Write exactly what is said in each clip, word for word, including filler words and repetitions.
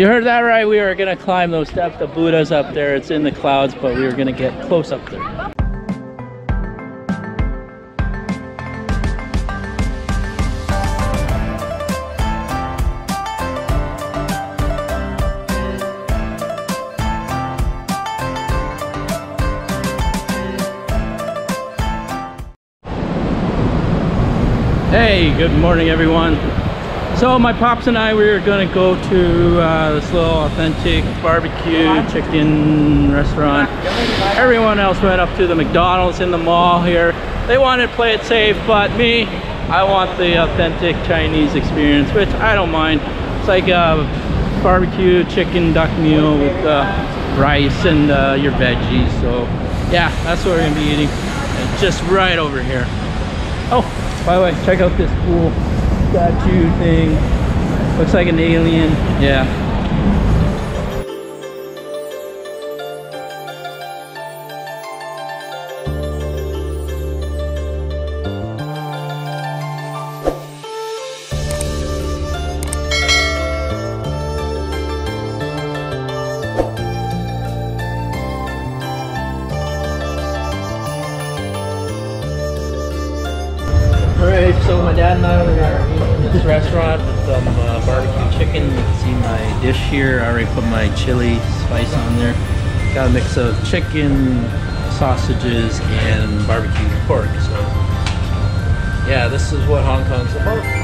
You heard that right, we were gonna climb those steps. The Buddha's up there, it's in the clouds, but we were gonna get close up there. Hey, good morning everyone. So my pops and I, we are going to go to uh, this little authentic barbecue chicken restaurant. Everyone else went up to the McDonald's in the mall here. They wanted to play it safe, but me, I want the authentic Chinese experience, which I don't mind. It's like a barbecue chicken duck meal with uh, rice and uh, your veggies. So yeah, that's what we're going to be eating. It's just right over here. Oh, by the way, check out this cool statue thing. Looks like an alien. Yeah. So my dad and I were at this restaurant with some uh, barbecue chicken. You can see my dish here. I already put my chili spice on there. Got a mix of chicken, sausages, and barbecue pork. So yeah, this is what Hong Kong's about.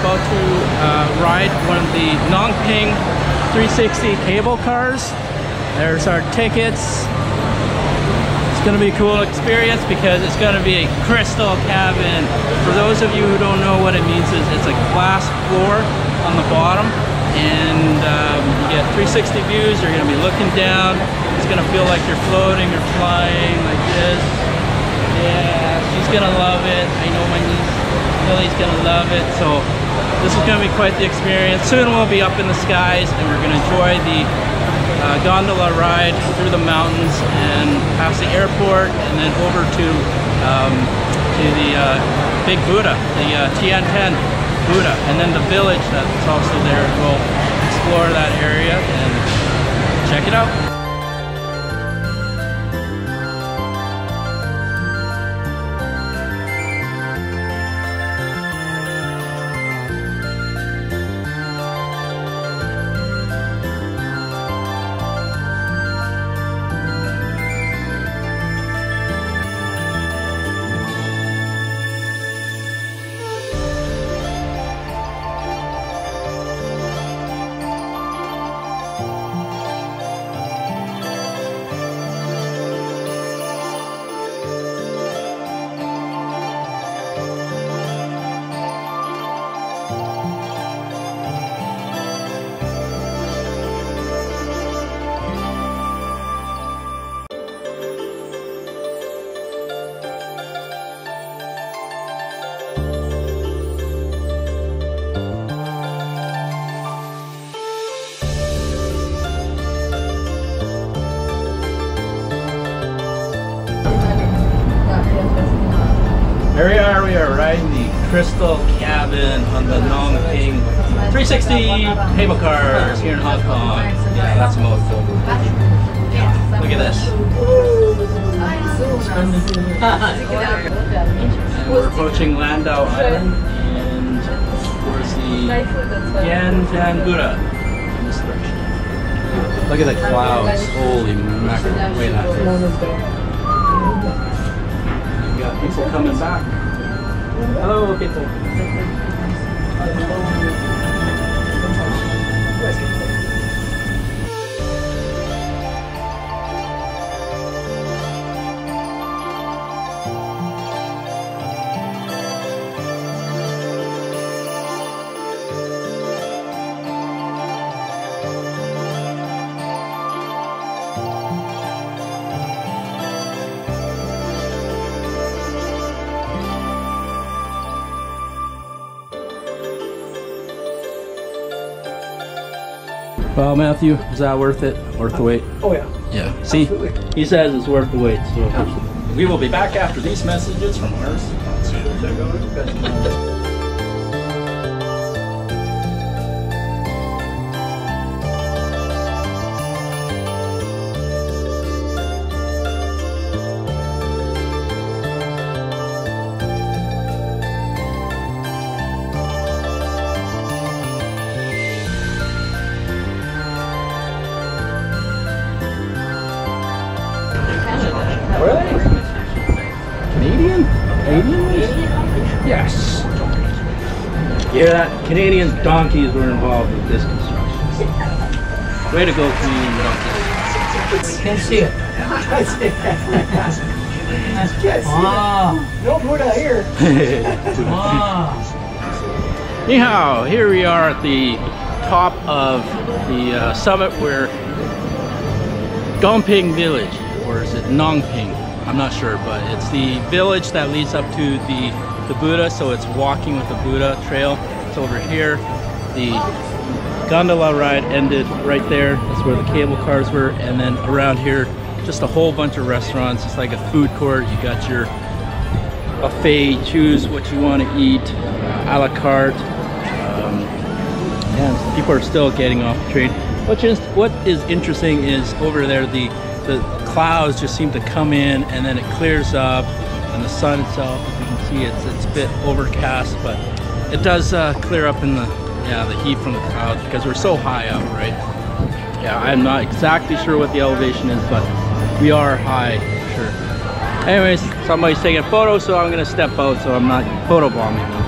About to uh, ride one of the Ngong Ping three sixty cable cars. There's our tickets. It's gonna be a cool experience because it's gonna be a crystal cabin. For those of you who don't know what it means, is it's a glass floor on the bottom, and um, you get three sixty views. You're gonna be looking down. It's gonna feel like you're floating or flying like this. Yeah, she's gonna love it. I know my niece Lily's gonna love it. So this is gonna be quite the experience. Soon we'll be up in the skies and we're gonna enjoy the uh, gondola ride through the mountains and past the airport and then over to um, to the uh, big Buddha, the uh, Tian Tan Buddha, and then the village that's also there. We'll explore that area and check it out. Here we are, we are riding the Crystal Cabin on the Ngong Ping three sixty cable cars here in Hong Kong. Yeah, that's a mouthful. Yeah, look at this. And we're approaching Lantau Island and towards the Tian Tan Buddha in this direction. Look at the clouds, holy mackerel, way out there. People coming back. Hello, people. Well, Matthew, is that worth it? Worth the wait? Oh, yeah. Yeah. See, absolutely. He says it's worth the wait. So yeah. We will be back after these messages from ours. Yes. You hear that? Canadian donkeys were involved with this construction. Way to go, Canadian donkeys. I can't see it. I see it. That's good. Ah. No Buddha here. Ah. Anyhow, here we are at the top of the uh, summit where Dongping Village, or is it Ngong Ping? I'm not sure, but it's the village that leads up to the, the Buddha, so it's walking with the Buddha trail. It's over here. The gondola ride ended right there. That's where the cable cars were. And then around here, just a whole bunch of restaurants. It's like a food court. You got your buffet, choose what you want to eat, a la carte. Um, and people are still getting off the train. What is, what is interesting is over there, the The clouds just seem to come in and then it clears up, and the sun itself, as you can see, it's it's a bit overcast, but it does uh, clear up in the yeah the heat from the clouds because we're so high up, right? Yeah, I'm not exactly sure what the elevation is, but we are high for sure. Anyways, somebody's taking a photo, so I'm gonna step out so I'm not photo bombing them.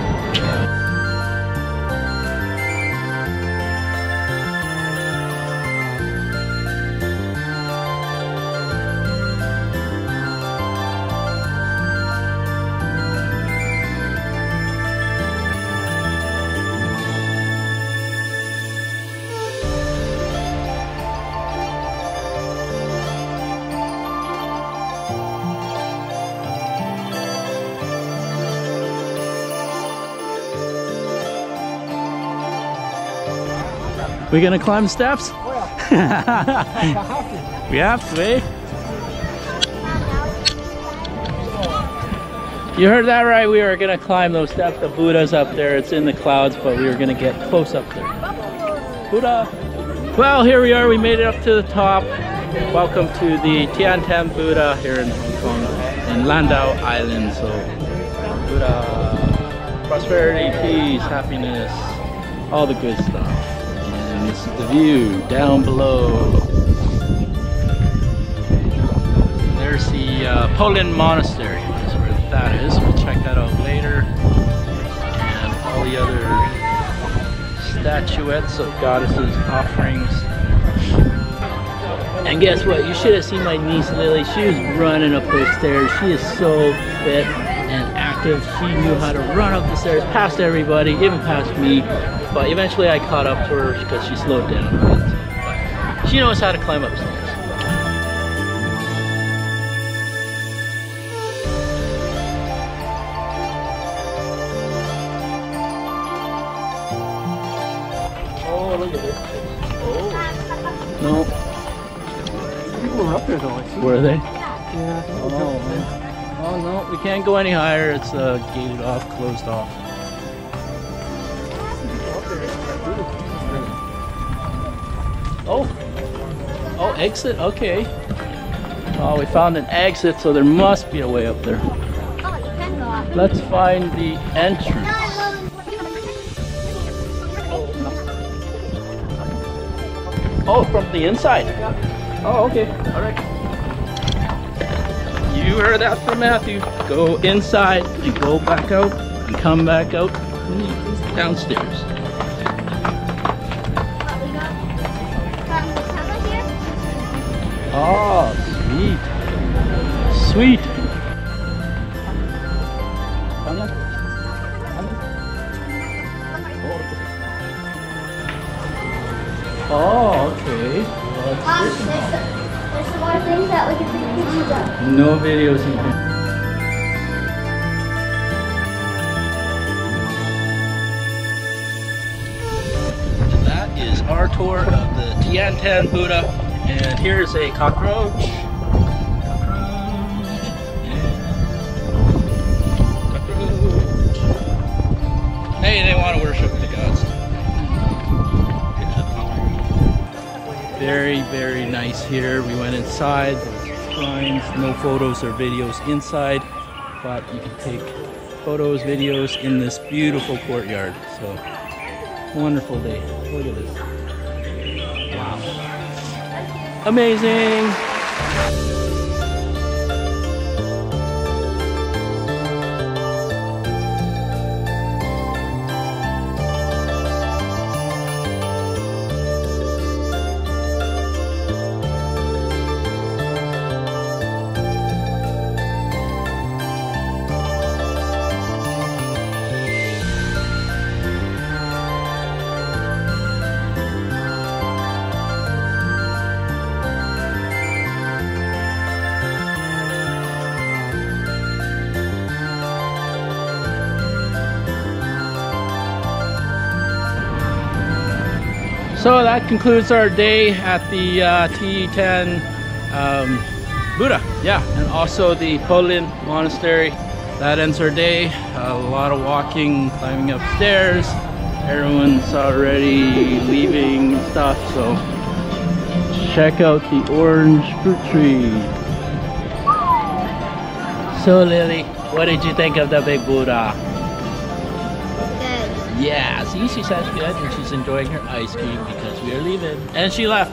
We're gonna climb the steps? Oh, yeah. We have to, eh? You heard that right, we are gonna climb those steps. The Buddha's up there, it's in the clouds, but we are gonna get close up there. Buddha! Well, here we are, we made it up to the top. Welcome to the Tian Tan Buddha here in Hong Kong, in Lantau Island. So, Buddha, prosperity, peace, happiness, all the good stuff. The view down below. There's the uh, Po Lin Monastery. That's where that is. We'll check that out later. And all the other statuettes of goddesses, offerings. And guess what? You should have seen my niece Lily. She was running up those stairs. She is so fit and active. She knew how to run up the stairs past everybody, even past me. But eventually I caught up to her because she slowed down a bit. But she knows how to climb up stairs. Oh, look at it. Oh. No. People were up there though, I see. Were they? Yeah. Oh. Oh no, we can't go any higher. It's uh, gated off, closed off. Oh, oh, exit, okay. Oh, we found an exit, so there must be a way up there. Oh, you can go up. Let's find the entrance. Oh, from the inside. Oh, okay, all right. You heard that from Matthew. Go inside and go back out and come back out downstairs. Oh, sweet. Sweet. Oh, okay. Well, um, there's, there's some more things that we can take pictures of. No videos in here. our tour of the Tian Tan Buddha. And here's a cockroach. Cockroach. And cockroach. Hey, they want to worship the gods. Very, very nice here. We went inside. There's shrines. No photos or videos inside, but you can take photos, videos in this beautiful courtyard. So wonderful day. Look at this. Wow. Amazing. So that concludes our day at the uh, Tian um, Buddha, yeah, and also the Po Lin Monastery. That ends our day. A lot of walking, climbing upstairs. Everyone's already leaving stuff, so check out the orange fruit tree. So Lily, what did you think of the big Buddha? Yeah, see, she sounds good and she's enjoying her ice cream because we are leaving. And she left.